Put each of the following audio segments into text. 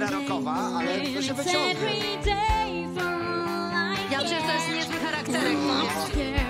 premiera rockowa, ale to się wyciągnie. Ja przecież to jest niezły charakterek, no. Ty, jakaś...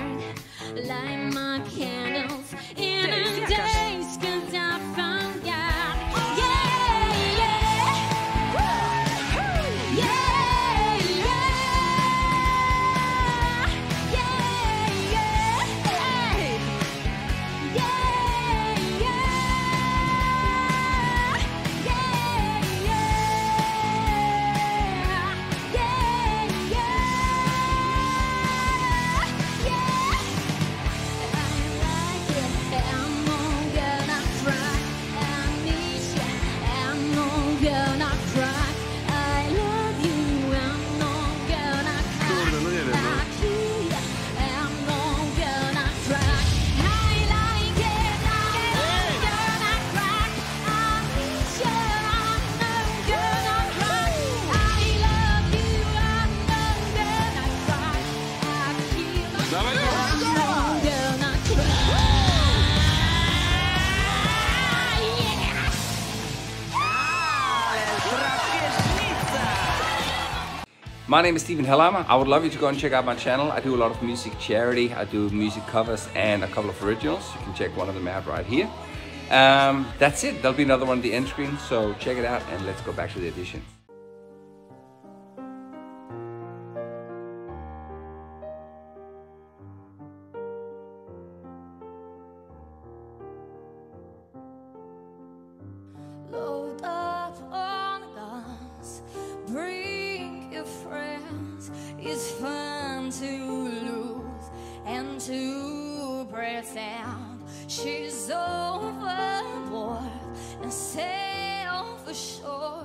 My name is Stephen Hellama. I would love you to go and check out my channel. I do a lot of music charity. I do music covers and a couple of originals. You can check one of them out right here. That's it. There'll be another one on the end screen. So check it out and let's go back to the audition. Load up on guns. Friends, it's fun to lose and to pretend. She's overboard and sail for shore.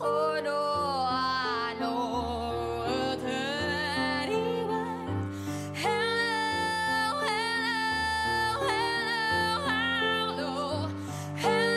Oh, no, I know a dirty word. Hello, hello, hello, hello, hello, hello.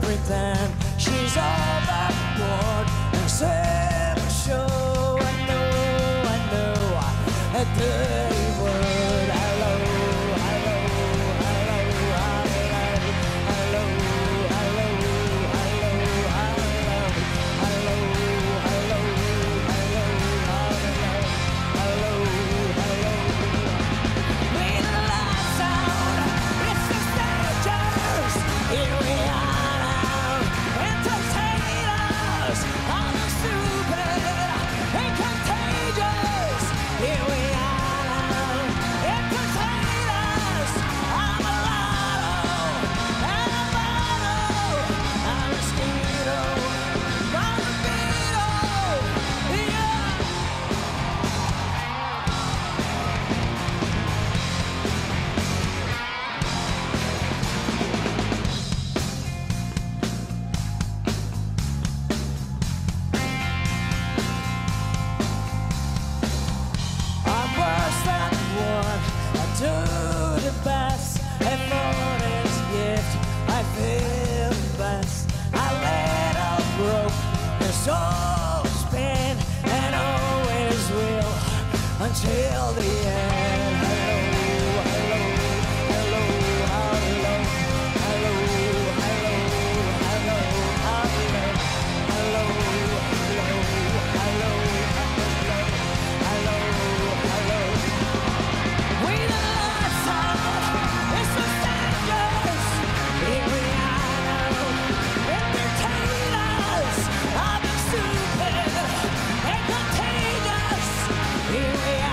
pretend she's all that bored and save the show. I know, a dirty word. Hello, hello, hello, hello, hello, till the end. Hello, hello, hello, hello, hello, hello, hello, hello, hello, hello. We the lights out, it's the dangerous. Here we are now, entertainers. I've been stupid and contagious. Here we are.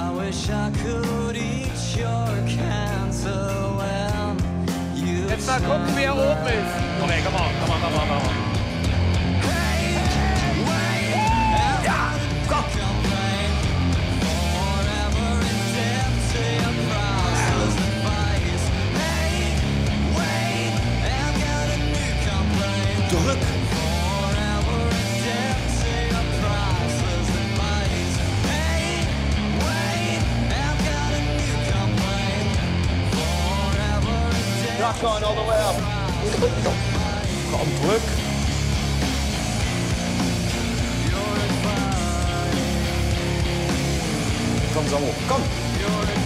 I wish I could eat your cancer when you stand. Jetzt mal gucken, wer oben ist. Komm her, come on. Hey, wait. Ja, komm. going all the way up. Kom terug. Kom, Samu, kom.